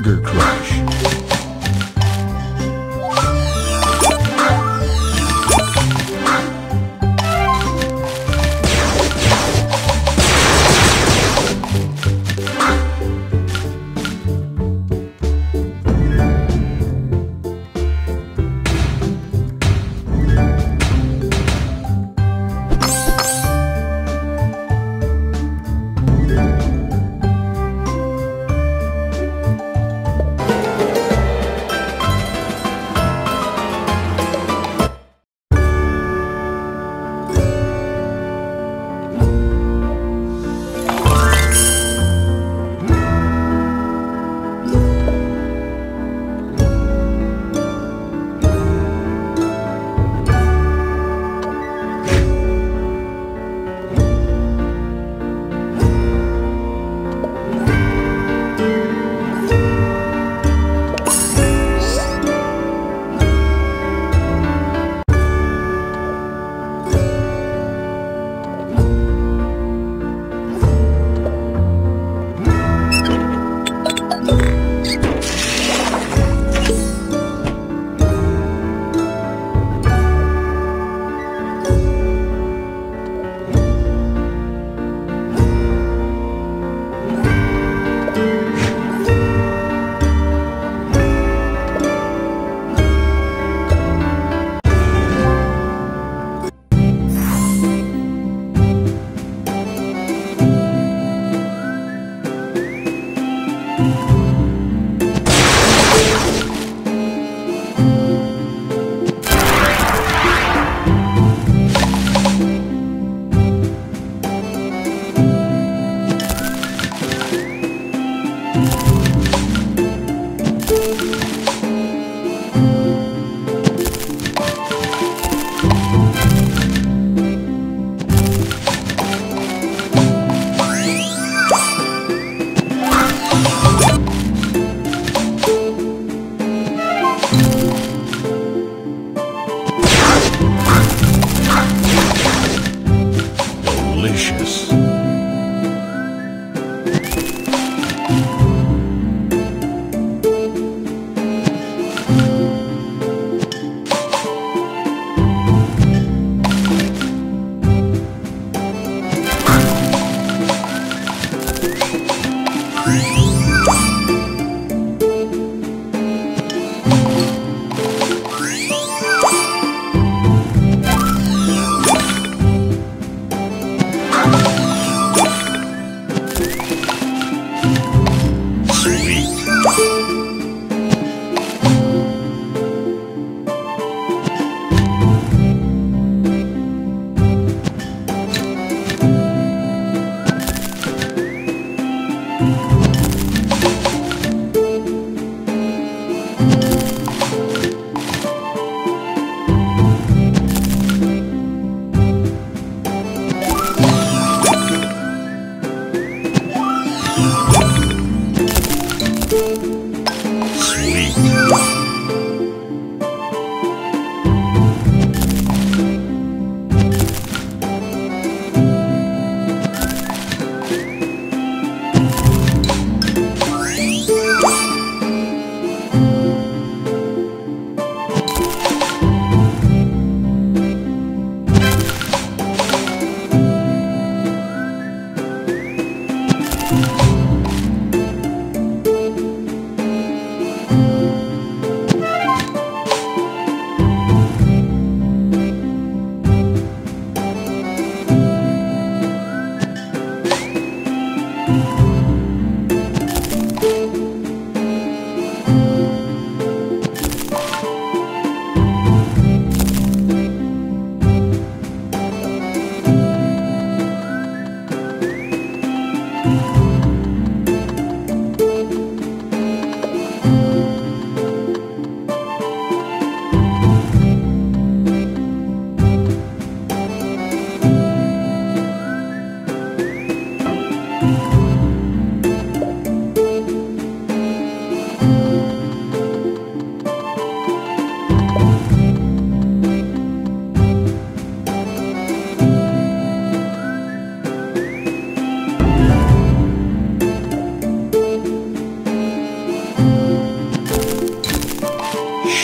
Burger Crush.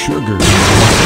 sugar.